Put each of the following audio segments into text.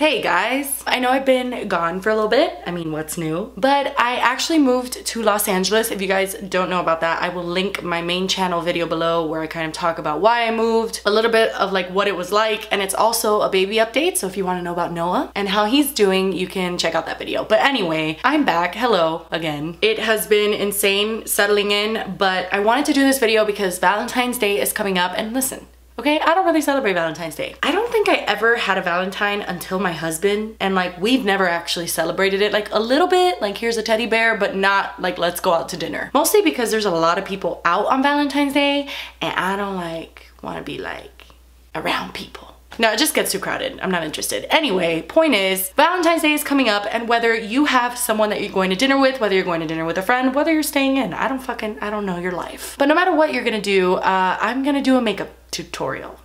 Hey guys, I know I've been gone for a little bit, I mean what's new, but I actually moved to Los Angeles. If you guys don't know about that, I will link my main channel video below where I kind of talk about why I moved, a little bit of like what it was like, and it's also a baby update, so if you want to know about Noah and how he's doing, you can check out that video. But anyway, I'm back, hello again. It has been insane settling in, but I wanted to do this video because Valentine's Day is coming up, and listen, okay, I don't really celebrate Valentine's Day. I don't think I ever had a Valentine until my husband, and like we've never actually celebrated it. Like a little bit, like here's a teddy bear, but not like let's go out to dinner. Mostly because there's a lot of people out on Valentine's Day and I don't like wanna be like around people. No, it just gets too crowded. I'm not interested. Anyway, point is, Valentine's Day is coming up, and whether you have someone that you're going to dinner with, whether you're going to dinner with a friend, whether you're staying in, I don't know your life. But no matter what you're gonna do, I'm gonna do a makeup tutorial.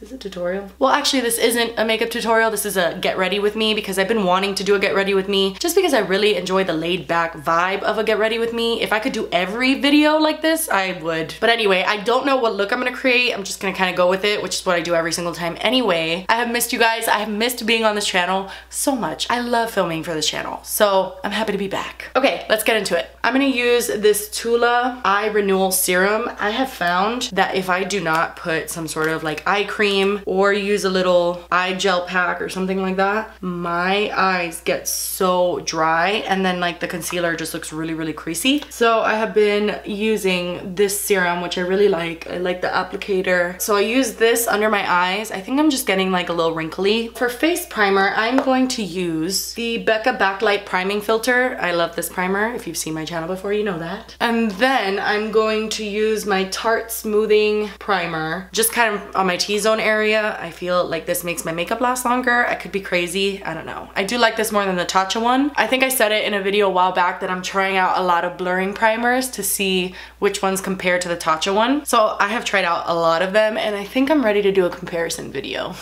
Is it a tutorial? Well, actually this isn't a makeup tutorial. This is a get ready with me because I've been wanting to do a get ready with me just because I really enjoy the laid back vibe of a get ready with me. If I could do every video like this, I would. But anyway, I don't know what look I'm gonna create. I'm just gonna kind of go with it, which is what I do every single time anyway. I have missed you guys. I have missed being on this channel so much. I love filming for this channel, so I'm happy to be back. Okay, let's get into it. I'm gonna use this Tula Eye Renewal Serum. I have found that if I do not put some sort of like eye cream or use a little eye gel pack or something like that, my eyes get so dry, and then like the concealer just looks really, really creasy. So I have been using this serum, which I really like. I like the applicator. So I use this under my eyes. I think I'm just getting like a little wrinkly. For face primer, I'm going to use the Becca Backlight Priming Filter. I love this primer. If you've seen my channel before, you know that. And then I'm going to use my Tarte Smoothing Primer, just kind of on my T-zone area. I feel like this makes my makeup last longer. I could be crazy, I don't know. I do like this more than the Tatcha one. I think I said it in a video a while back that I'm trying out a lot of blurring primers to see which ones compare to the Tatcha one. So I have tried out a lot of them and I think I'm ready to do a comparison video.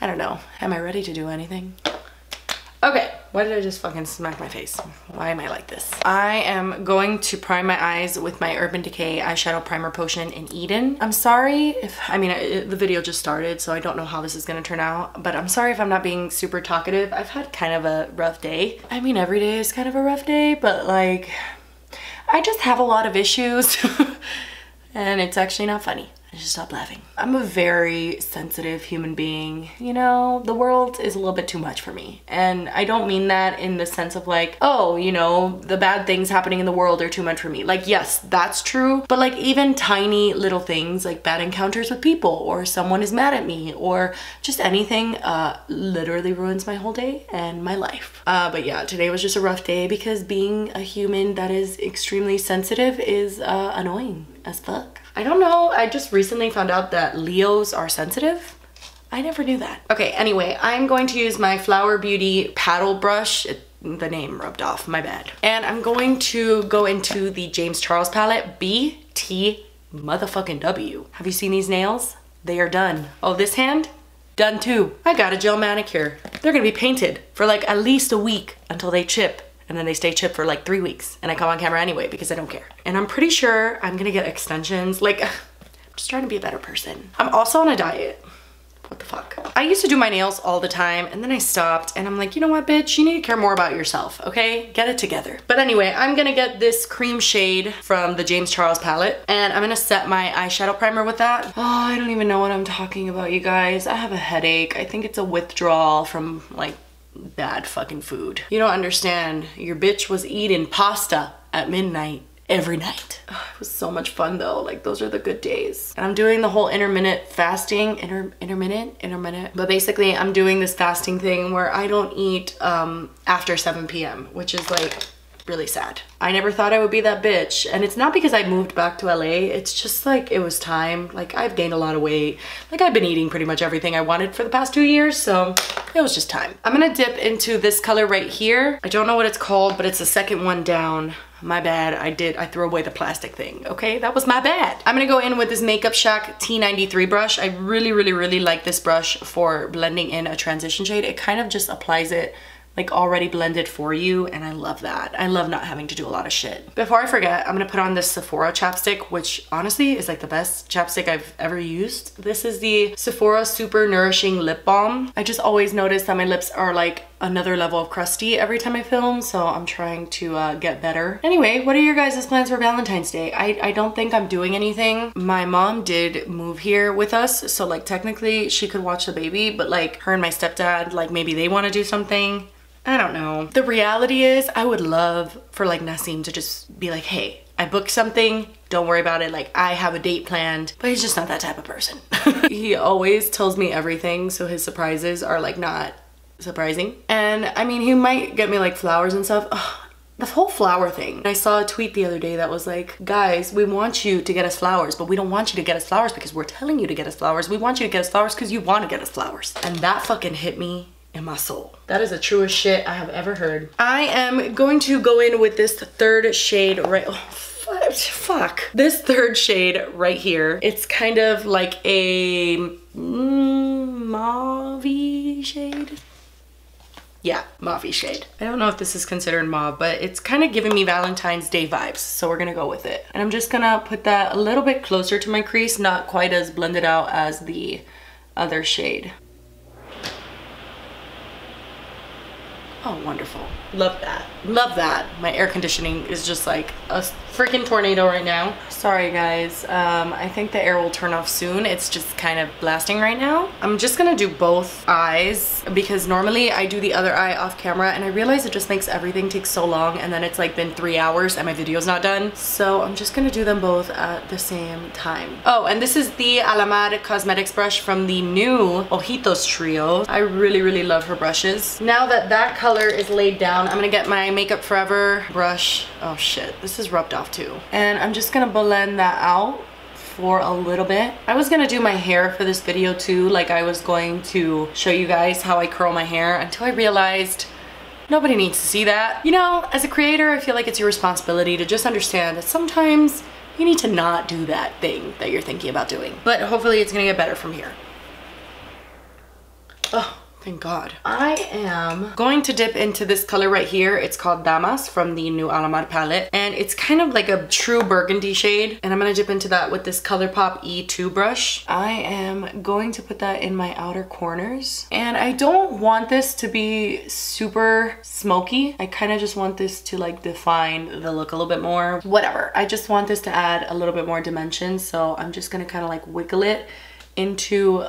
I don't know. Am I ready to do anything? Okay, why did I just fucking smack my face? Why am I like this? I am going to prime my eyes with my Urban Decay eyeshadow primer potion in Eden. I'm sorry if, the video just started, so I don't know how this is gonna turn out, but I'm sorry if I'm not being super talkative. I've had kind of a rough day. I mean, every day is kind of a rough day, but like, I just have a lot of issues and it's actually not funny. I just stopped laughing. I'm a very sensitive human being. You know, the world is a little bit too much for me. And I don't mean that in the sense of like, oh, you know, the bad things happening in the world are too much for me. Like, yes, that's true. But like even tiny little things like bad encounters with people or someone is mad at me or just anything literally ruins my whole day and my life. But yeah, today was just a rough day because being a human that is extremely sensitive is annoying as fuck. I don't know, I just recently found out that Leos are sensitive. I never knew that. Okay, anyway, I'm going to use my Flower Beauty paddle brush. The name rubbed off, my bad. And I'm going to go into the James Charles palette, BT motherfucking W. Have you seen these nails? They are done. Oh, this hand? Done too. I got a gel manicure. They're gonna be painted for like at least a week until they chip. And then they stay chipped for like 3 weeks and I come on camera anyway because I don't care. And I'm pretty sure I'm gonna get extensions. Like, I'm just trying to be a better person. I'm also on a diet. What the fuck? I used to do my nails all the time and then I stopped and I'm like, you know what, bitch? You need to care more about yourself, okay? Get it together. But anyway, I'm gonna get this cream shade from the James Charles palette and I'm gonna set my eyeshadow primer with that. Oh, I don't even know what I'm talking about, you guys. I have a headache. I think it's a withdrawal from like bad fucking food. You don't understand. Your bitch was eating pasta at midnight every night. Oh, it was so much fun though. Like those are the good days. And I'm doing the whole intermittent fasting, intermittent. But basically I'm doing this fasting thing where I don't eat after 7 p.m., which is like really sad. I never thought I would be that bitch. And it's not because I moved back to LA. It's just like, it was time. Like I've gained a lot of weight. Like I've been eating pretty much everything I wanted for the past 2 years. So it was just time. I'm gonna dip into this color right here. I don't know what it's called, but it's the second one down. My bad, I threw away the plastic thing, okay? That was my bad. I'm gonna go in with this Makeup Shock T93 brush. I really, really, really like this brush for blending in a transition shade. It kind of just applies it like already blended for you, and I love that. I love not having to do a lot of shit. Before I forget, I'm gonna put on this Sephora chapstick, which honestly is like the best chapstick I've ever used. This is the Sephora Super Nourishing Lip Balm. I just always notice that my lips are like another level of crusty every time I film, so I'm trying to get better. Anyway, what are your guys' plans for Valentine's Day? I don't think I'm doing anything. My mom did move here with us, so like technically she could watch the baby, but like her and my stepdad, like maybe they want to do something. I don't know. The reality is I would love for like Nassim to just be like, hey, I booked something, don't worry about it, like I have a date planned, but he's just not that type of person. He always tells me everything, so his surprises are like not surprising. And I mean, he might get me like flowers and stuff. Ugh, the whole flower thing. I saw a tweet the other day that was like, guys, we want you to get us flowers, but we don't want you to get us flowers because we're telling you to get us flowers. We want you to get us flowers because you want to get us flowers. And that fucking hit me in my soul. That is the truest shit I have ever heard. I am going to go in with this third shade right... Oh, fuck. This third shade right here. It's kind of like a mauve-y shade. Yeah, mauve-y shade. I don't know if this is considered mauve, but it's kind of giving me Valentine's Day vibes, so we're gonna go with it. And I'm just gonna put that a little bit closer to my crease, not quite as blended out as the other shade. Oh, wonderful. Love that. Love that. My air conditioning is just like a freaking tornado right now. Sorry guys, I think the air will turn off soon. It's just kind of blasting right now. I'm just gonna do both eyes because normally I do the other eye off camera, and I realize it just makes everything take so long, and then it's like been 3 hours and my video's not done. So I'm just gonna do them both at the same time. Oh, and this is the Alamar Cosmetics brush from the new Ojitos Trio. I really, really love her brushes. Now that that color is laid down, I'm gonna get my Makeup Forever brush. Oh shit, this is rubbed off too. And I'm just gonna blend that out for a little bit. I was gonna do my hair for this video too, like I was going to show you guys how I curl my hair until I realized nobody needs to see that. You know, as a creator, I feel like it's your responsibility to just understand that sometimes you need to not do that thing that you're thinking about doing. But hopefully it's gonna get better from here. Oh. Thank God. I am going to dip into this color right here. It's called Damas from the new Alamar palette, and it's kind of like a true burgundy shade, and I'm gonna dip into that with this ColorPop E2 brush. I am going to put that in my outer corners, and I don't want this to be super smoky. I kind of just want this to like define the look a little bit more. Whatever. I just want this to add a little bit more dimension, so I'm just gonna kind of like wiggle it into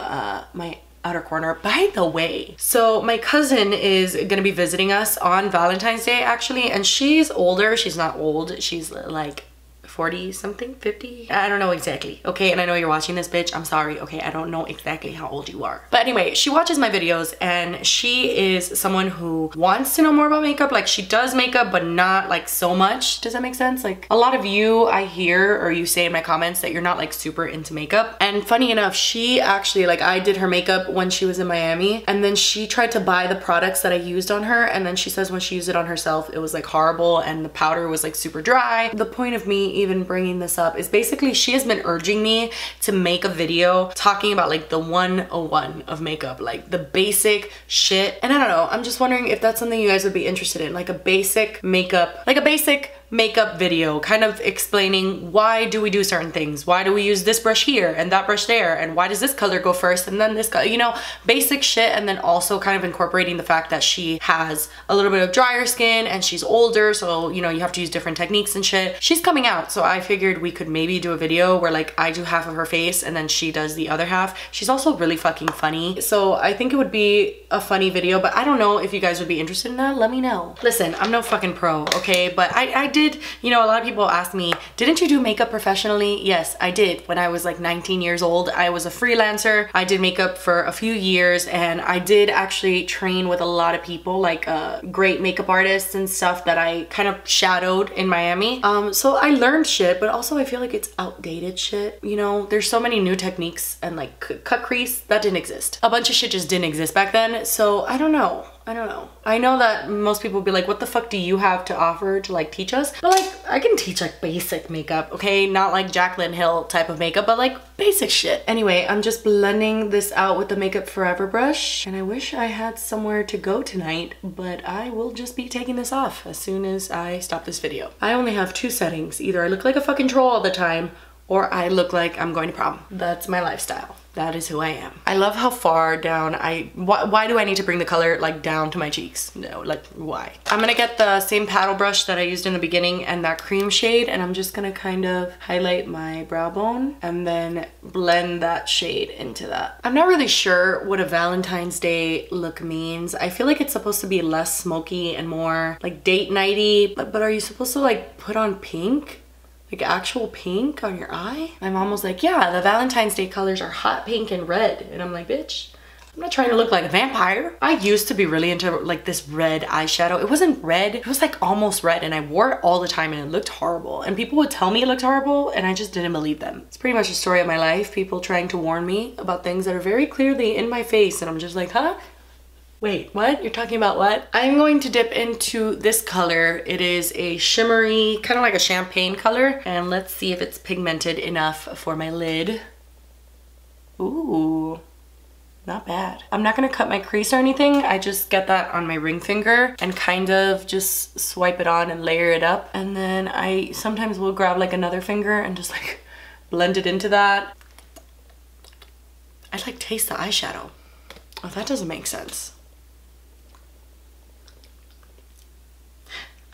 my outer corner. By the way, so my cousin is gonna be visiting us on Valentine's Day actually, and she's older. She's not old, she's like 40 something, 50, I don't know exactly, okay? And I know you're watching this, bitch, I'm sorry, okay? I don't know exactly how old you are, but anyway, she watches my videos, and she is someone who wants to know more about makeup. Like, she does makeup, but not like so much. Does that make sense? Like, a lot of you, I hear, or you say in my comments that you're not like super into makeup, and funny enough, she actually, like, I did her makeup when she was in Miami, and then she tried to buy the products that I used on her, and then she says when she used it on herself, it was like horrible, and the powder was like super dry. The point of me even bringing this up is basically she has been urging me to make a video talking about like the 101 of makeup, like the basic shit, and I don't know, I'm just wondering if that's something you guys would be interested in, like a basic makeup, like a basic makeup video, kind of explaining why do we do certain things, why do we use this brush here and that brush there, and why does this color go first and then this color, you know, basic shit. And then also kind of incorporating the fact that she has a little bit of drier skin and she's older, so you know, you have to use different techniques and shit. She's coming out, so I figured we could maybe do a video where like I do half of her face and then she does the other half. She's also really fucking funny, so I think it would be a funny video, but I don't know if you guys would be interested in that. Let me know. Listen, I'm no fucking pro, okay? But I did, you know, a lot of people ask me, didn't you do makeup professionally? Yes, I did. When I was like 19 years old, I was a freelancer. I did makeup for a few years, and I did actually train with a lot of people, like great makeup artists and stuff that I kind of shadowed in Miami. So I learned shit, but also I feel like it's outdated shit. You know, there's so many new techniques, and like cut crease, that didn't exist. A bunch of shit just didn't exist back then. So I don't know. I don't know. I know that most people will be like, what the fuck do you have to offer to like teach us? But like, I can teach like basic makeup, okay? Not like Jaclyn Hill type of makeup, but like basic shit. Anyway, I'm just blending this out with the Makeup Forever brush. And I wish I had somewhere to go tonight, but I will just be taking this off as soon as I stop this video. I only have two settings. Either I look like a fucking troll all the time, or I look like I'm going to prom. That's my lifestyle. That is who I am. I love how far down why do I need to bring the color like down to my cheeks? No, like why? I'm gonna get the same paddle brush that I used in the beginning and that cream shade, and I'm just gonna kind of highlight my brow bone and then blend that shade into that. I'm not really sure what a Valentine's Day look means. I feel like it's supposed to be less smoky and more like date nighty, but are you supposed to like put on pink? Like actual pink on your eye? I'm almost like, yeah, the Valentine's Day colors are hot pink and red. And I'm like, bitch, I'm not trying to look like a vampire. I used to be really into like this red eyeshadow. It wasn't red, it was like almost red, and I wore it all the time and it looked horrible. And people would tell me it looked horrible and I just didn't believe them. It's pretty much the story of my life, people trying to warn me about things that are very clearly in my face and I'm just like, huh? Wait, what? You're talking about what? I'm going to dip into this color. It is a shimmery, kind of like a champagne color. And let's see if it's pigmented enough for my lid. Ooh, not bad. I'm not gonna cut my crease or anything. I just get that on my ring finger and kind of just swipe it on and layer it up. And then I sometimes will grab like another finger and just like blend it into that. I like taste the eyeshadow. Oh, that doesn't make sense.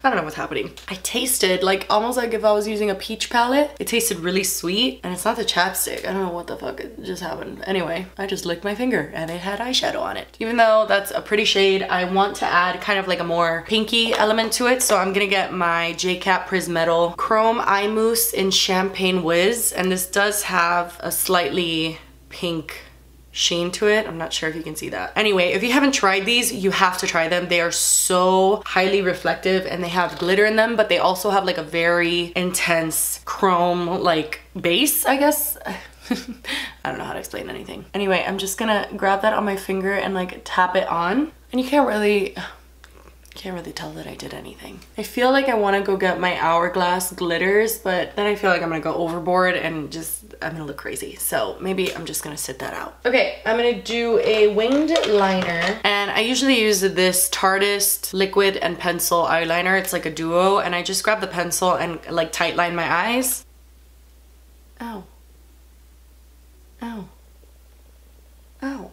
I don't know what's happening. I tasted like almost like if I was using a peach palette. It tasted really sweet, and it's not the chapstick. I don't know what the fuck it just happened. Anyway, I just licked my finger and it had eyeshadow on it. Even though that's a pretty shade, I want to add kind of like a more pinky element to it. So I'm gonna get my JCat Prismetal Chrome Eye Mousse in Champagne Whiz. And this does have a slightly pink sheen to it. I'm not sure if you can see that. Anyway, if you haven't tried these, you have to try them. They are so highly reflective and they have glitter in them, but they also have like a very intense chrome like base, I guess. I don't know how to explain anything. Anyway, I'm just gonna grab that on my finger and like tap it on. And you can't really tell that I did anything. I feel like I want to go get my Hourglass glitters, but then I feel like I'm gonna go overboard and I'm gonna look crazy. So maybe I'm just gonna sit that out. Okay, I'm gonna do a winged liner, and I usually use this Tarteist liquid and pencil eyeliner. It's like a duo, and I just grab the pencil and like tight line my eyes. Ow. Ow. Ow.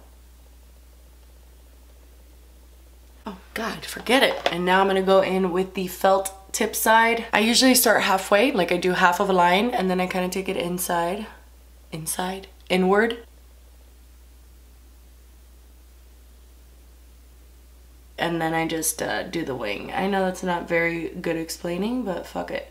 Oh God, forget it. And now I'm gonna go in with the felt tip side. I usually start halfway, like I do half of a line, and then I kind of take it inward. And then I just do the wing. I know that's not very good explaining, but fuck it.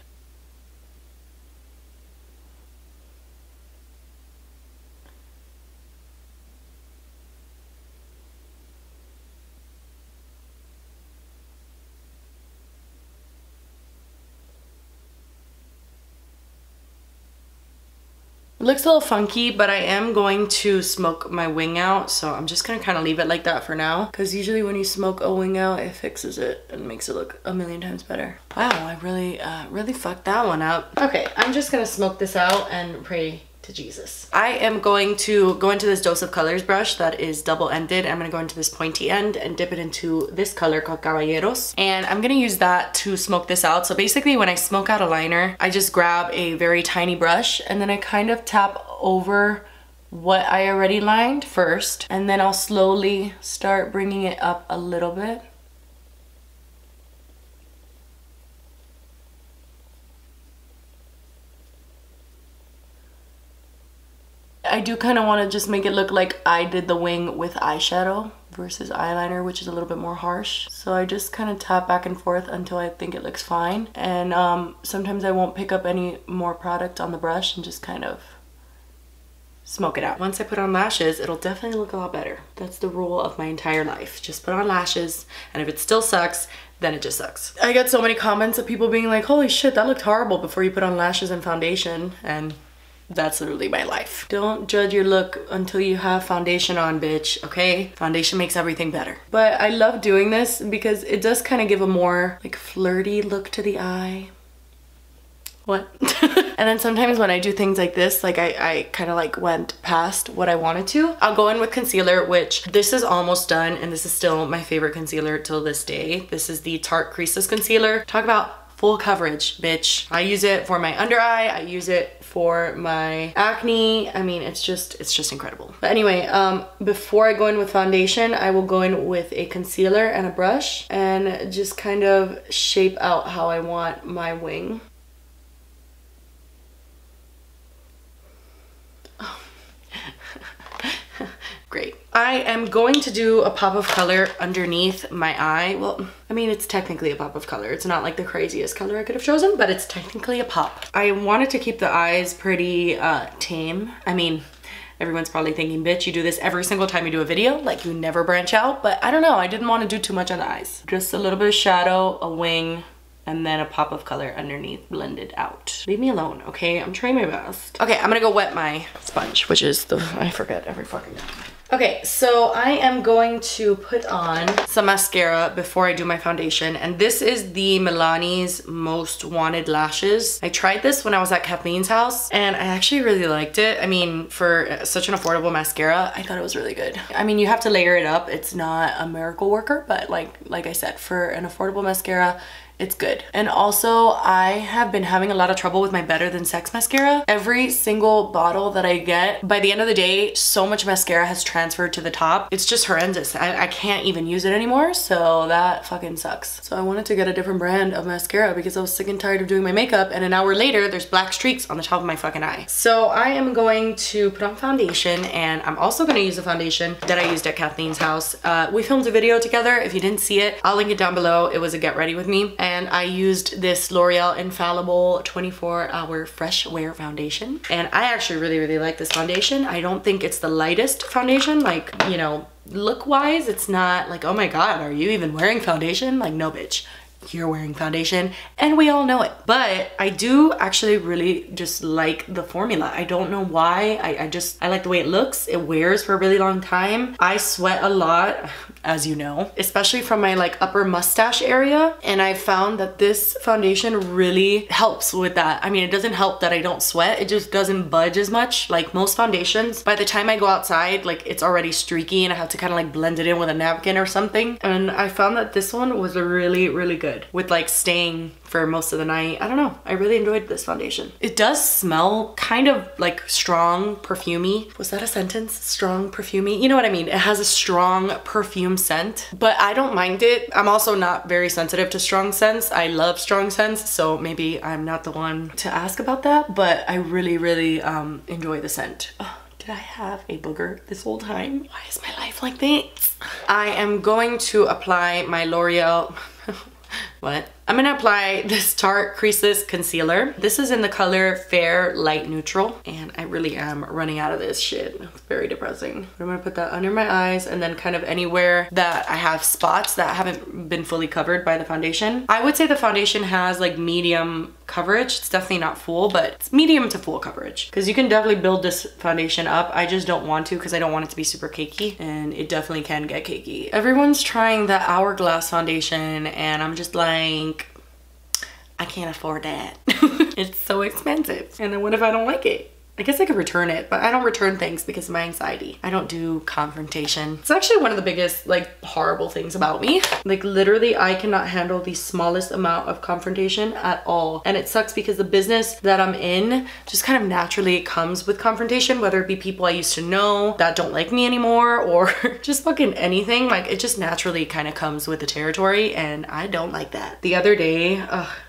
It looks a little funky, but I am going to smoke my wing out, so I'm just gonna kind of leave it like that for now, because usually when you smoke a wing out, it fixes it and makes it look a million times better. Wow, I really fucked that one up. Okay, I'm just gonna smoke this out and pray to Jesus. I am going to go into this Dose of Colors brush that is double-ended. I'm gonna go into this pointy end and dip it into this color called Caballeros, and I'm gonna use that to smoke this out. So basically when I smoke out a liner, I just grab a very tiny brush and then I kind of tap over what I already lined first, and then I'll slowly start bringing it up a little bit. I do kind of want to just make it look like I did the wing with eyeshadow versus eyeliner, which is a little bit more harsh. So I just kind of tap back and forth until I think it looks fine. And sometimes I won't pick up any more product on the brush and just kind of smoke it out. Once I put on lashes, it'll definitely look a lot better. That's the rule of my entire life. Just put on lashes, and if it still sucks, then it just sucks. I get so many comments of people being like, holy shit, that looked horrible before you put on lashes and foundation. And That's literally my life. Don't judge your look until you have foundation on, bitch, okay? Foundation makes everything better. But I love doing this because it does kind of give a more like flirty look to the eye. What? And then sometimes when I do things like this, like I kind of like went past what I wanted to. I'll go in with concealer, which this is almost done and this is still my favorite concealer till this day. This is the Tarte Creaseless Concealer. Talk about full coverage, bitch. I use it for my under eye, I use it for my acne. I mean, it's just incredible. But anyway, before I go in with foundation, I will go in with a concealer and a brush and just kind of shape out how I want my wing. Great. I am going to do a pop of color underneath my eye. Well, I mean, it's technically a pop of color. It's not like the craziest color I could have chosen, but it's technically a pop. I wanted to keep the eyes pretty tame. I mean, everyone's probably thinking, bitch, you do this every single time you do a video, like you never branch out, but I don't know. I didn't want to do too much on the eyes. Just a little bit of shadow, a wing, and then a pop of color underneath, blended out. Leave me alone, okay? I'm trying my best. Okay, I'm gonna go wet my sponge, which is the, I forget every fucking time. Okay, so I am going to put on some mascara before I do my foundation, and this is the Milani's Most Wanted Lashes. I tried this when I was at Kathleen's house, and I actually really liked it. I mean, for such an affordable mascara, I thought it was really good. I mean, you have to layer it up. It's not a miracle worker, but like I said, for an affordable mascara, it's good. And also, I have been having a lot of trouble with my Better Than Sex mascara. Every single bottle that I get, by the end of the day, so much mascara has transferred to the top. It's just horrendous. I can't even use it anymore, so that fucking sucks. So I wanted to get a different brand of mascara because I was sick and tired of doing my makeup, and an hour later, there's black streaks on the top of my fucking eye. So I am going to put on foundation, and I'm also gonna use a foundation that I used at Kathleen's house. We filmed a video together. If you didn't see it, I'll link it down below. It was a get ready with me. And I used this L'Oreal Infallible 24-Hour Fresh Wear Foundation. And I actually really, really like this foundation. I don't think it's the lightest foundation, like, you know, look-wise. It's not like, oh my God, are you even wearing foundation? Like, no, bitch. You're wearing foundation and we all know it. But I do actually really just like the formula. I don't know why. I like the way it looks. It wears for a really long time. I sweat a lot, as you know, especially from my like upper mustache area. And I found that this foundation really helps with that. I mean, it doesn't help that I don't sweat. It just doesn't budge as much. Like most foundations, by the time I go outside, like it's already streaky and I have to kind of like blend it in with a napkin or something. And I found that this one was really, really good. With like staying for most of the night. I don't know, I really enjoyed this foundation. It does smell kind of like strong, perfumey. Was that a sentence? Strong, perfumey? You know what I mean? It has a strong perfume scent, but I don't mind it. I'm also not very sensitive to strong scents. I love strong scents, so maybe I'm not the one to ask about that, but I really, really enjoy the scent. Oh, did I have a booger this whole time? Why is my life like this? I am going to apply my L'Oreal. What? I'm gonna apply this Tarte Creaseless Concealer. This is in the color Fair Light Neutral, and I really am running out of this shit. It's very depressing. I'm gonna put that under my eyes and then kind of anywhere that I have spots that haven't been fully covered by the foundation. I would say the foundation has like medium coverage. It's definitely not full, but it's medium to full coverage because you can definitely build this foundation up. I just don't want to because I don't want it to be super cakey, and it definitely can get cakey. Everyone's trying the Hourglass foundation and I'm just like, I can't afford that. It's so expensive. And then what if I don't like it? I guess I could return it, but I don't return things because of my anxiety. I don't do confrontation. It's actually one of the biggest, like, horrible things about me. Like, literally, I cannot handle the smallest amount of confrontation at all. And it sucks because the business that I'm in just kind of naturally comes with confrontation, whether it be people I used to know that don't like me anymore or just fucking anything. Like, it just naturally kind of comes with the territory, and I don't like that. The other day,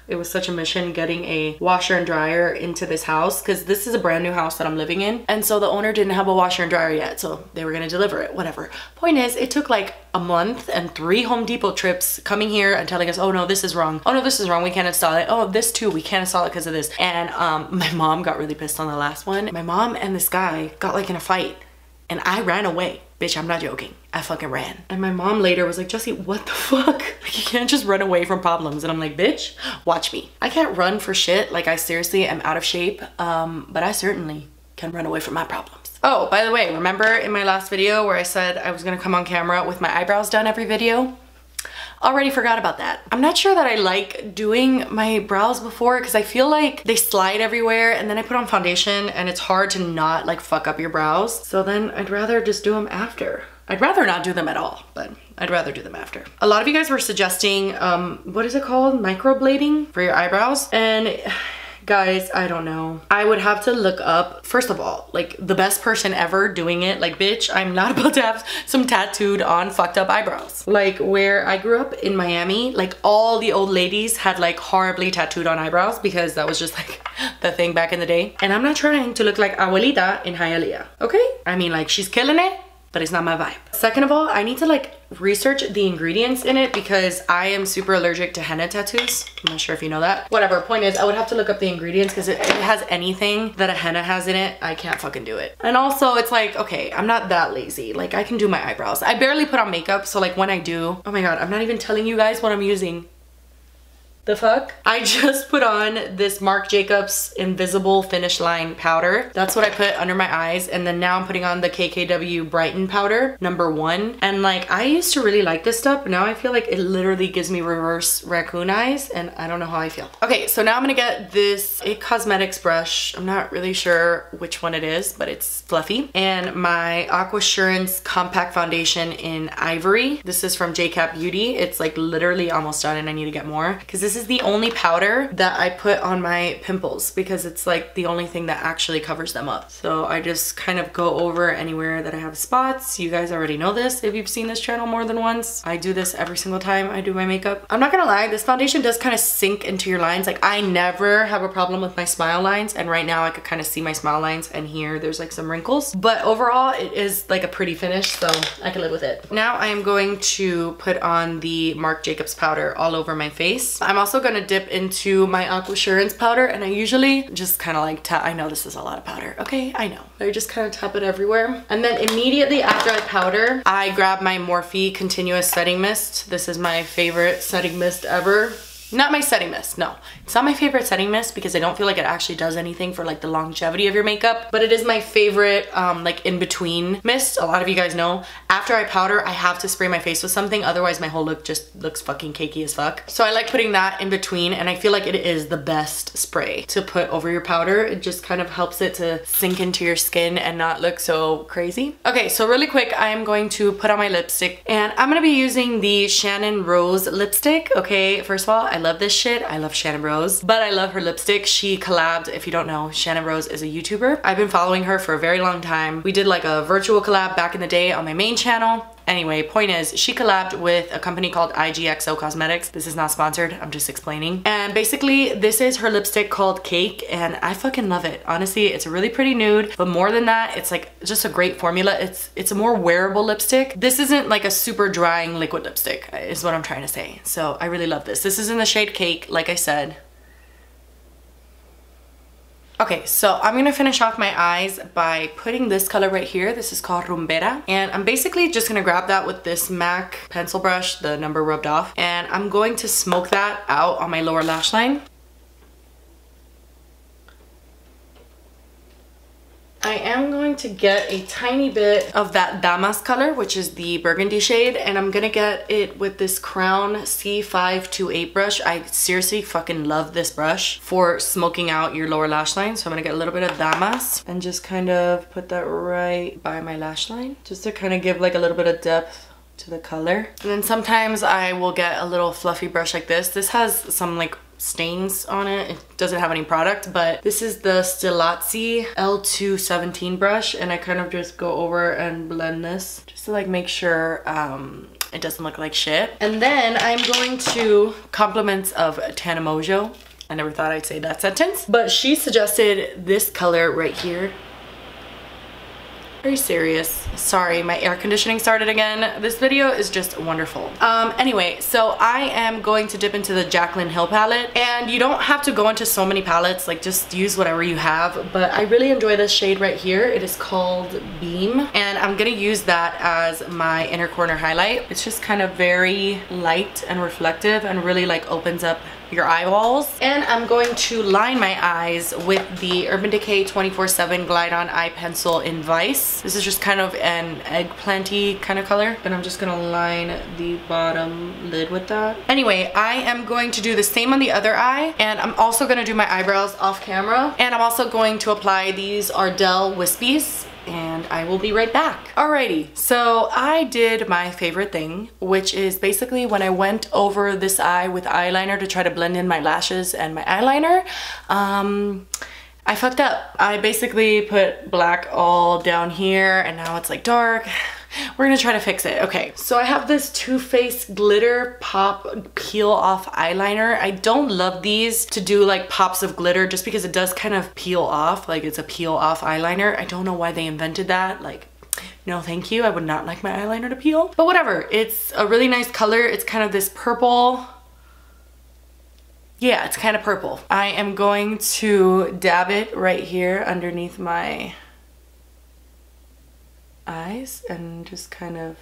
it was such a mission getting a washer and dryer into this house because this is a brand new house that I'm living in. And so the owner didn't have a washer and dryer yet, so they were gonna deliver it, whatever. Point is, it took like a month and 3 Home Depot trips coming here and telling us, oh no, this is wrong. Oh no, this is wrong, we can't install it. Oh, this too, we can't install it because of this. And my mom got really pissed on the last one. My mom and this guy got like in a fight and I ran away. Bitch, I'm not joking. I fucking ran. And my mom later was like, Jessie, what the fuck? Like, you can't just run away from problems. And I'm like, bitch, watch me. I can't run for shit. Like, I seriously am out of shape, but I certainly can run away from my problems. Oh, by the way, remember in my last video where I said I was gonna come on camera with my eyebrows done every video? Already forgot about that. I'm not sure that I like doing my brows before because I feel like they slide everywhere, and then I put on foundation and it's hard to not like fuck up your brows. So then I'd rather just do them after. I'd rather not do them at all, but I'd rather do them after. A lot of you guys were suggesting, what is it called? Microblading for your eyebrows. And guys, I don't know. I would have to look up, first of all, like the best person ever doing it. Like, bitch, I'm not about to have some tattooed on fucked up eyebrows. Like where I grew up in Miami, like all the old ladies had like horribly tattooed on eyebrows because that was just like the thing back in the day. And I'm not trying to look like Abuelita in Hialeah, okay? I mean, like, she's killing it, but it's not my vibe. Second of all, I need to like research the ingredients in it because I am super allergic to henna tattoos. I'm not sure if you know that. Whatever, point is I would have to look up the ingredients because if it has anything that a henna has in it, I can't fucking do it. And also it's like, okay, I'm not that lazy. Like I can do my eyebrows. I barely put on makeup, so like when I do, oh my God, I'm not even telling you guys what I'm using. The fuck? I just put on this Marc Jacobs Invisible Finish Line Powder. That's what I put under my eyes. And then now I'm putting on the KKW Brighten Powder, #1. And like, I used to really like this stuff, but now I feel like it literally gives me reverse raccoon eyes and I don't know how I feel. Okay, so now I'm gonna get this IT Cosmetics brush. I'm not really sure which one it is, but it's fluffy. And my Aquasurance Compact Foundation in Ivory. This is from JCat Beauty. It's like literally almost done and I need to get more because this is the only powder that I put on my pimples because it's like the only thing that actually covers them up. So I just kind of go over anywhere that I have spots. You guys already know this if you've seen this channel more than once. I do this every single time I do my makeup. I'm not gonna lie, this foundation does kind of sink into your lines. Like I never have a problem with my smile lines, and right now I could kind of see my smile lines and here there's like some wrinkles. But overall it is like a pretty finish, so I can live with it. Now I am going to put on the Marc Jacobs powder all over my face. I'm also gonna dip into my Aquasurance powder, and I usually just kind of like tap, I know this is a lot of powder, okay, I know. I just kind of tap it everywhere. And then immediately after I powder, I grab my Morphe Continuous Setting Mist. This is my favorite setting mist ever. Not my setting mist, no. It's not my favorite setting mist because I don't feel like it actually does anything for like the longevity of your makeup, but it is my favorite like in-between mist. A lot of you guys know, after I powder, I have to spray my face with something, otherwise my whole look just looks fucking cakey as fuck. So I like putting that in between, and I feel like it is the best spray to put over your powder. It just kind of helps it to sink into your skin and not look so crazy. Okay, so really quick, I am going to put on my lipstick, and I'm gonna be using the Shannon Rose lipstick, okay? First of all, I love this shit. I love Shannon Rose, but I love her lipstick. She collabed, if you don't know, Shannon Rose is a YouTuber. I've been following her for a very long time. We did like a virtual collab back in the day on my main channel. Anyway, point is, she collabed with a company called IGXO Cosmetics. This is not sponsored, I'm just explaining. And basically, this is her lipstick called Cake, and I fucking love it. Honestly, it's a really pretty nude, but more than that, it's like just a great formula. It's a more wearable lipstick. This isn't like a super drying liquid lipstick, is what I'm trying to say. So I really love this. This is in the shade Cake, like I said. Okay, so I'm gonna finish off my eyes by putting this color right here. This is called Rumbera. And I'm basically just gonna grab that with this MAC pencil brush, the number rubbed off, and I'm going to smoke that out on my lower lash line. I am going to get a tiny bit of that Damask color, which is the burgundy shade, and I'm gonna get it with this Crown C528 brush. I seriously fucking love this brush for smoking out your lower lash line. So I'm gonna get a little bit of Damask and just kind of put that right by my lash line, just to kind of give like a little bit of depth to the color. And then sometimes I will get a little fluffy brush like this. This has some like stains on it. It doesn't have any product, but this is the Stilazzi L217 brush, and I kind of just go over and blend this just to like make sure it doesn't look like shit. And then I'm going to compliments of Tana Mongeau. I never thought I'd say that sentence, but she suggested this color right here. Very serious. Sorry, my air conditioning started again. This video is just wonderful. Anyway, so I am going to dip into the Jaclyn Hill palette, and you don't have to go into so many palettes, like just use whatever you have, but I really enjoy this shade right here. It is called Beam, and I'm gonna use that as my inner corner highlight. It's just kind of very light and reflective and really like opens up your eyeballs. And I'm going to line my eyes with the Urban Decay 24/7 Glide On Eye Pencil in Vice. This is just kind of an eggplanty kind of color, and I'm just gonna line the bottom lid with that. Anyway, I am going to do the same on the other eye, and I'm also gonna do my eyebrows off camera, and I'm also going to apply these Ardell Wispies, and I will be right back. Alrighty, so I did my favorite thing, which is basically when I went over this eye with eyeliner to try to blend in my lashes and my eyeliner, I fucked up. I basically put black all down here, and now it's like dark. We're gonna try to fix it. Okay, so I have this Too Faced Glitter Pop Peel Off Eyeliner. I don't love these to do like pops of glitter just because it does kind of peel off, like it's a peel off eyeliner. I don't know why they invented that, like no thank you. I would not like my eyeliner to peel, but whatever. It's a really nice color. It's kind of this purple. Yeah, it's kind of purple. I am going to dab it right here underneath my eyes and just kind of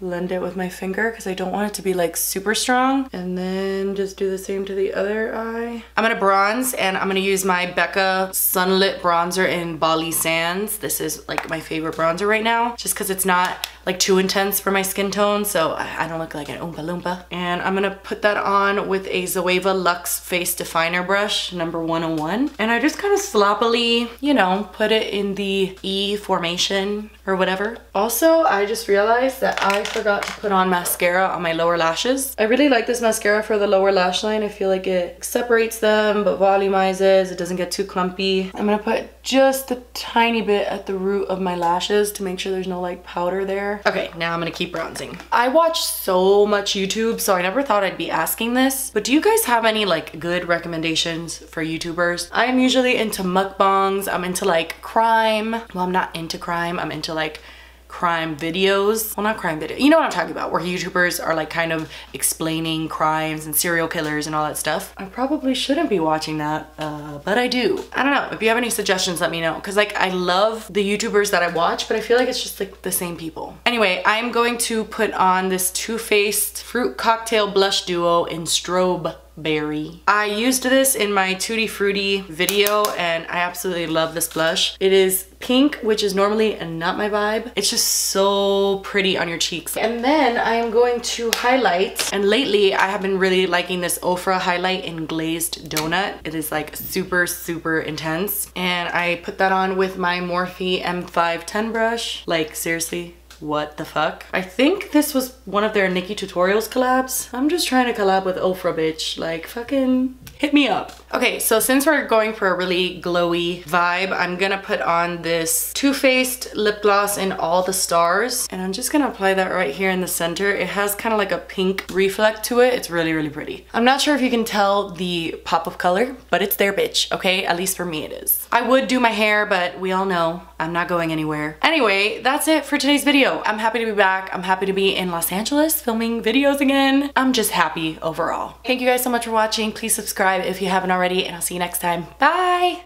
blend it with my finger because I don't want it to be like super strong. And then just do the same to the other eye. I'm gonna bronze, and I'm gonna use my Becca Sunlit Bronzer in Bali Sands. This is like my favorite bronzer right now just because it's not like too intense for my skin tone, so I don't look like an Oompa Loompa. And I'm gonna put that on with a Zoeva Luxe Face Definer brush, number 101. And I just kind of sloppily, you know, put it in the E formation or whatever. Also, I just realized that I forgot to put on mascara on my lower lashes. I really like this mascara for the lower lash line. I feel like it separates them but volumizes. It doesn't get too clumpy. I'm gonna put just a tiny bit at the root of my lashes to make sure there's no like powder there. Okay, now I'm gonna keep bronzing. I watch so much YouTube, so I never thought I'd be asking this, but do you guys have any like good recommendations for YouTubers? I'm usually into mukbangs. I'm into like crime. Well, I'm not into crime. I'm into like crime videos. Well, not crime videos. You know what I'm talking about, where YouTubers are like kind of explaining crimes and serial killers and all that stuff. I probably shouldn't be watching that, but I do. I don't know. If you have any suggestions, let me know. Cause like I love the YouTubers that I watch, but I feel like it's just like the same people. Anyway, I'm going to put on this Too Faced Fruit Cocktail Blush Duo in Strobe Berry. I used this in my Tutti Frutti video, and I absolutely love this blush. It is pink, which is normally not my vibe. It's just so pretty on your cheeks. And then I am going to highlight, and lately I have been really liking this Ofra highlight in Glazed Donut. It is like super, super intense. And I put that on with my Morphe M510 brush. Like seriously, what the fuck? I think this was one of their Nikki Tutorials collabs. I'm just trying to collab with Ofra, bitch. Like, fucking hit me up. Okay, so since we're going for a really glowy vibe, I'm gonna put on this Too Faced lip gloss in All the Stars, and I'm just gonna apply that right here in the center. It has kind of like a pink reflect to it. It's really, really pretty. I'm not sure if you can tell the pop of color, but it's there, bitch, okay? At least for me it is. I would do my hair, but we all know I'm not going anywhere. Anyway, that's it for today's video. I'm happy to be back. I'm happy to be in Los Angeles filming videos again. I'm just happy overall. Thank you guys so much for watching. Please subscribe if you haven't already, and I'll see you next time. Bye!